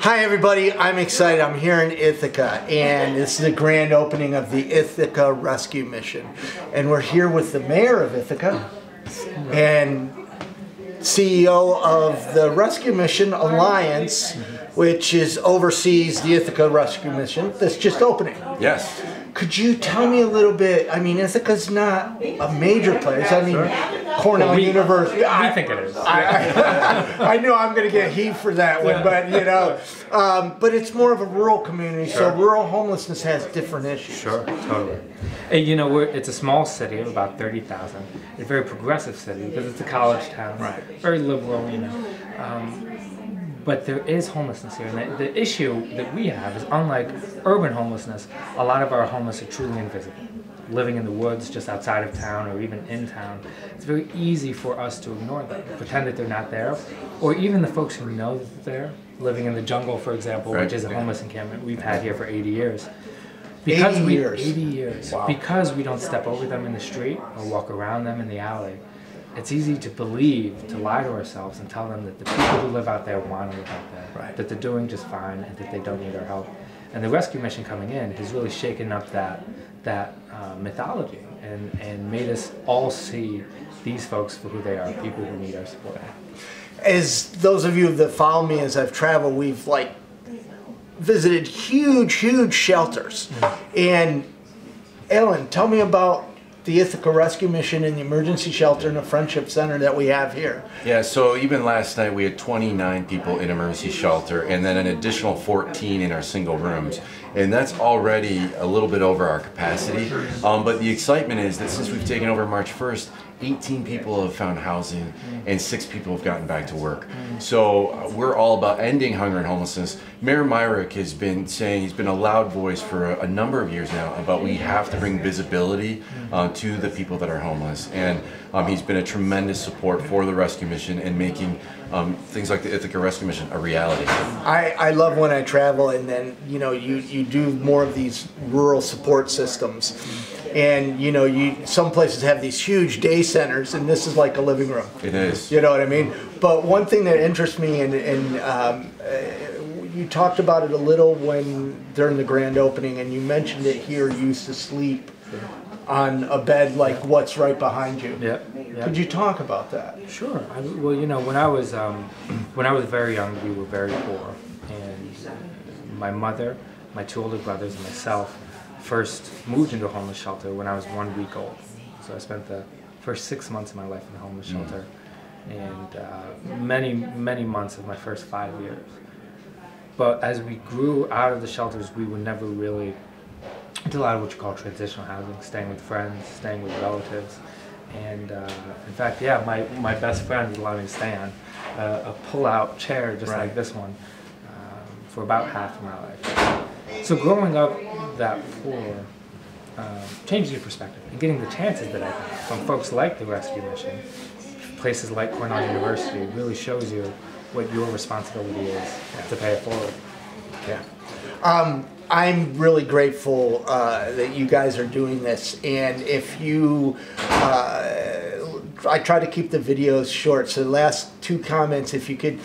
Hi everybody, I'm excited. I'm here in Ithaca and this is the grand opening of the Ithaca Rescue Mission. And we're here with the mayor of Ithaca and CEO of the Rescue Mission Alliance, which oversees the Ithaca Rescue Mission that's just opening. Yes. Could you tell me a little bit? I mean, Ithaca's not a major place. I mean, sure. Cornell University. I think it is. I know I'm going to get heat for that one, but you know, but it's more of a rural community, sure. So rural homelessness has different issues. Sure, totally. And you know, it's a small city of about 30,000. It's a very progressive city because it's a college town. Right. Very liberal, you know. But there is homelessness here, and the issue that we have is, unlike urban homelessness, a lot of our homeless are truly invisible, living in the woods just outside of town or even in town. It's very easy for us to ignore them, pretend that they're not there, or even the folks who know that they're there, living in the jungle, for example, which is a homeless encampment we've had here for 80 years. Because 80 years? 80 years. Wow. Because we don't step over them in the street or walk around them in the alley, it's easy to believe, to lie to ourselves and tell them that the people who live out there want to live out there, right, that they're doing just fine and that they don't need our help. And the rescue mission coming in has really shaken up that mythology and made us all see these folks for who they are, people who need our support. As those of you that follow me as I've traveled, we've like visited huge shelters. Mm-hmm. And Ellen, tell me about the Ithaca Rescue Mission and the emergency shelter and the friendship center that we have here. Yeah, so even last night we had 29 people in emergency shelter and then an additional 14 in our single rooms. And that's already a little bit over our capacity. But the excitement is that since we've taken over March 1st, 18 people have found housing and 6 people have gotten back to work. So we're all about ending hunger and homelessness. Mayor Myrick has been saying, he's been a loud voice for a number of years now about we have to bring visibility to the people that are homeless. And he's been a tremendous support for the rescue mission and making things like the Ithaca Rescue Mission a reality. I love when I travel and then, you know, you do more of these rural support systems. And you know, some places have these huge day centers, and this is like a living room. It is. You know what I mean? But one thing that interests me, and you talked about it a little during the grand opening, and you mentioned it here. You used to sleep on a bed like what's right behind you. Yeah. Yep. Could you talk about that? Sure. Well, you know, when I was very young, we were very poor, and my mother, my 2 older brothers, and myself first moved into a homeless shelter when I was 1 week old. So I spent the first 6 months of my life in a homeless shelter and many months of my first 5 years. But as we grew out of the shelters, we were never really, did a lot of what you call transitional housing, staying with friends, staying with relatives. And in fact, yeah, my best friend allowed me to stay on a pull-out chair just like this one for about half of my life. So growing up, that for changing your perspective and getting the chances that I got from folks like the Rescue Mission, places like Cornell University, really shows you what your responsibility is to pay it forward. Yeah. I'm really grateful that you guys are doing this, and if you, I try to keep the videos short, so the last 2 comments, if you could.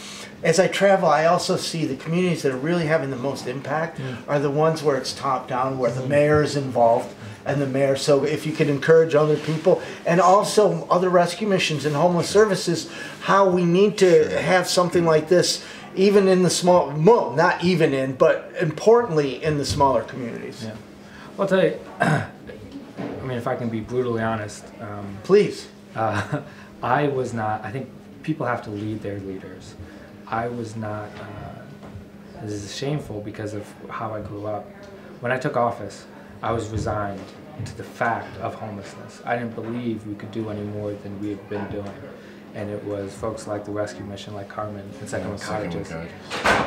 As I travel, I also see the communities that are really having the most impact are the ones where it's top down, where the mayor is involved and the mayor. So if you can encourage other people and also other rescue missions and homeless services, how we need to have something like this, even in the small, well, not even in, but importantly in the smaller communities. Yeah. Well, I'll tell you, I mean, if I can be brutally honest. Please. I think people have to lead their leaders. I was not, this is shameful because of how I grew up. When I took office, I was resigned to the fact of homelessness. I didn't believe we could do any more than we had been doing. And it was folks like the Rescue Mission, like Carmen and Second Wind Cottages,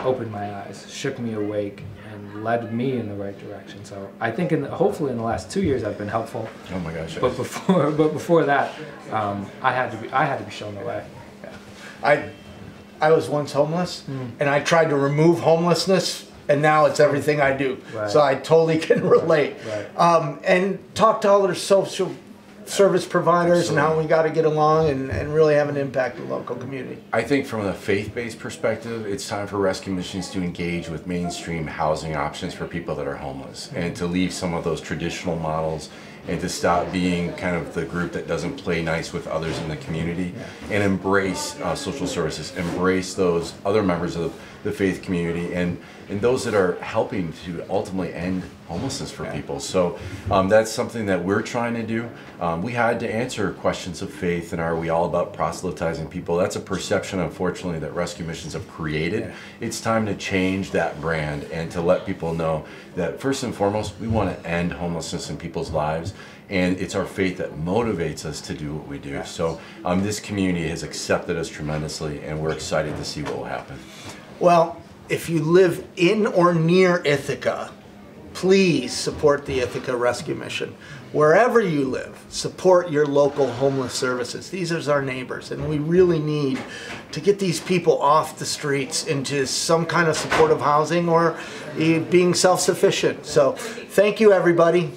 opened my eyes, shook me awake, and led me in the right direction. So I think, hopefully, in the last 2 years, I've been helpful. Oh my gosh! But before that, I had to be shown the way. Yeah. I was once homeless, and I tried to remove homelessness, and now it's everything I do. Right. So I totally can relate. Right. And talk to all their social service providers and how we got to get along and really have an impact in the local community. I think from a faith-based perspective, it's time for rescue missions to engage with mainstream housing options for people that are homeless and to leave some of those traditional models and to stop being kind of the group that doesn't play nice with others in the community and embrace social services, embrace those other members of the faith community and those that are helping to ultimately end homelessness for people. So that's something that we're trying to do. We had to answer questions of faith and are we all about proselytizing people? That's a perception, unfortunately, that rescue missions have created. It's time to change that brand and to let people know that first and foremost, we want to end homelessness in people's lives. And it's our faith that motivates us to do what we do. So this community has accepted us tremendously and we're excited to see what will happen. Well, if you live in or near Ithaca, please support the Ithaca Rescue Mission. Wherever you live, support your local homeless services. These are our neighbors, and we really need to get these people off the streets into some kind of supportive housing or being self-sufficient. So thank you, everybody.